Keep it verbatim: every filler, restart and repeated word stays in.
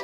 You